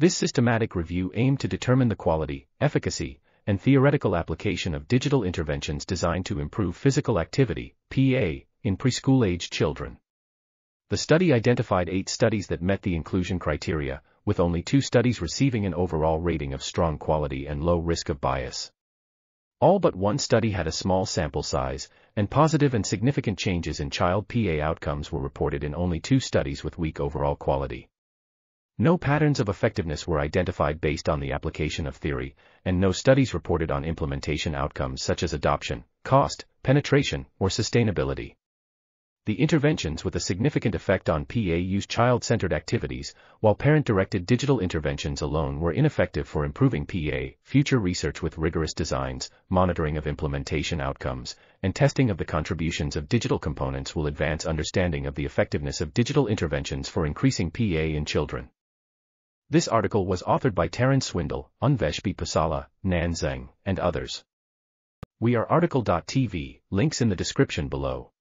This systematic review aimed to determine the quality, efficacy, and theoretical application of digital interventions designed to improve physical activity (PA) in preschool-aged children. The study identified 8 studies that met the inclusion criteria, with only 2 studies receiving an overall rating of strong quality and low risk of bias. All but one study had a small sample size, and positive and significant changes in child PA outcomes were reported in only 2 studies with weak overall quality. No patterns of effectiveness were identified based on the application of theory, and no studies reported on implementation outcomes such as adoption, cost, penetration, or sustainability. The interventions with a significant effect on PA used child-centered activities, while parent-directed digital interventions alone were ineffective for improving PA. Future research with rigorous designs, monitoring of implementation outcomes, and testing of the contributions of digital components will advance understanding of the effectiveness of digital interventions for increasing PA in children. This article was authored by Taren Swindle, Anwesh B Poosala, Nan Zeng, and others. We are RTCL.TV, links in the description below.